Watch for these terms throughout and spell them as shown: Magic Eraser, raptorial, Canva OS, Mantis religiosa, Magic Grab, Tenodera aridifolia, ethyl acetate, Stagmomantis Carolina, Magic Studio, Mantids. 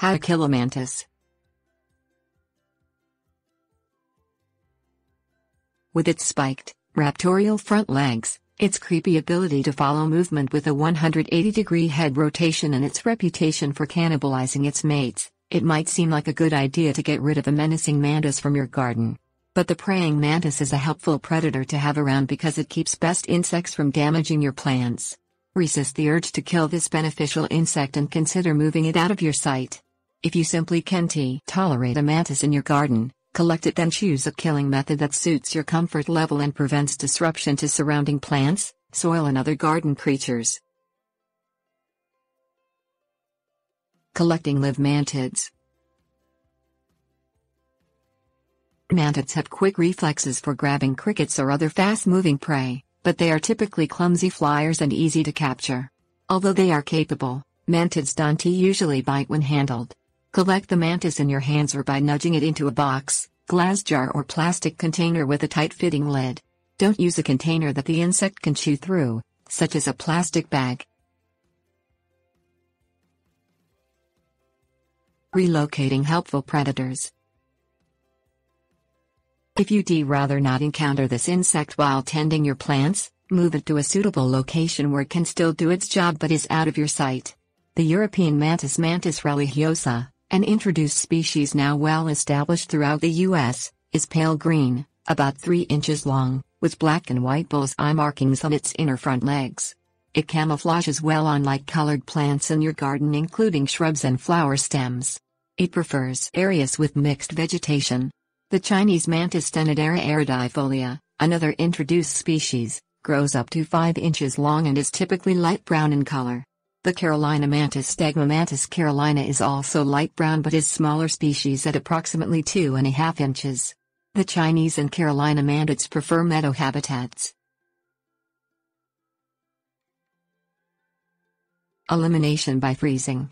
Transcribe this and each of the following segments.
How to kill a mantis. With its spiked, raptorial front legs, its creepy ability to follow movement with a 180-degree head rotation and its reputation for cannibalizing its mates, it might seem like a good idea to get rid of a menacing mantis from your garden. But the praying mantis is a helpful predator to have around because it keeps pest insects from damaging your plants. Resist the urge to kill this beneficial insect and consider moving it out of your sight. If you simply can't tolerate a mantis in your garden, collect it, then choose a killing method that suits your comfort level and prevents disruption to surrounding plants, soil and other garden creatures. Collecting live mantids. Mantids have quick reflexes for grabbing crickets or other fast-moving prey, but they are typically clumsy flyers and easy to capture. Although they are capable, mantids don't usually bite when handled. Collect the mantis in your hands or by nudging it into a box, glass jar or plastic container with a tight-fitting lid. Don't use a container that the insect can chew through, such as a plastic bag. Relocating helpful predators. If you'd rather not encounter this insect while tending your plants, move it to a suitable location where it can still do its job but is out of your sight. The European mantis, Mantis religiosa, an introduced species now well established throughout the U.S., is pale green, about 3 inches long, with black and white bullseye markings on its inner front legs. It camouflages well on light-colored plants in your garden, including shrubs and flower stems. It prefers areas with mixed vegetation. The Chinese mantis, Tenodera aridifolia, another introduced species, grows up to 5 inches long and is typically light brown in color. The Carolina mantis, Stagmomantis Carolina, is also light brown but is smaller species at approximately 2.5 inches. The Chinese and Carolina mantids prefer meadow habitats. Elimination by freezing.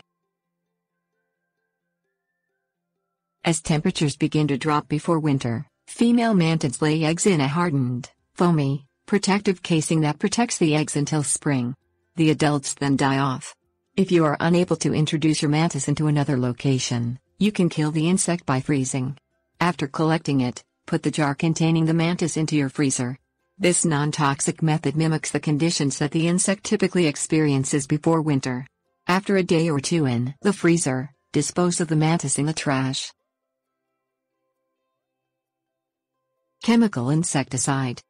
As temperatures begin to drop before winter, female mantids lay eggs in a hardened, foamy, protective casing that protects the eggs until spring. The adults then die off. If you are unable to introduce your mantis into another location, you can kill the insect by freezing. After collecting it, put the jar containing the mantis into your freezer. This non-toxic method mimics the conditions that the insect typically experiences before winter. After a day or 2 in the freezer, dispose of the mantis in the trash. Chemical insecticide.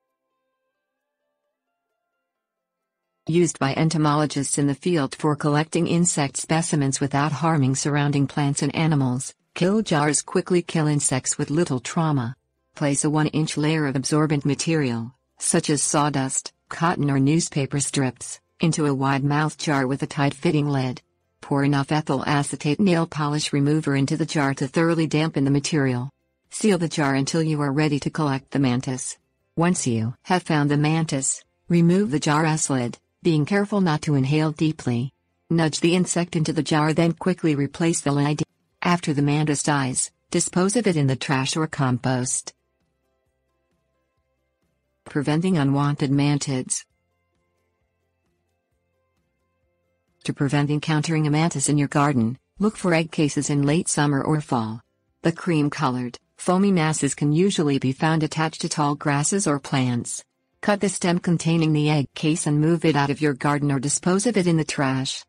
Used by entomologists in the field for collecting insect specimens without harming surrounding plants and animals, kill jars quickly kill insects with little trauma. Place a 1-inch layer of absorbent material, such as sawdust, cotton or newspaper strips, into a wide-mouth jar with a tight-fitting lid. Pour enough ethyl acetate nail polish remover into the jar to thoroughly dampen the material. Seal the jar until you are ready to collect the mantis. Once you have found the mantis, remove the jar's lid, being careful not to inhale deeply. Nudge the insect into the jar, then quickly replace the lid. After the mantis dies, dispose of it in the trash or compost. Preventing unwanted mantids. To prevent encountering a mantis in your garden, look for egg cases in late summer or fall. The cream-colored, foamy masses can usually be found attached to tall grasses or plants. Cut the stem containing the egg case and move it out of your garden or dispose of it in the trash.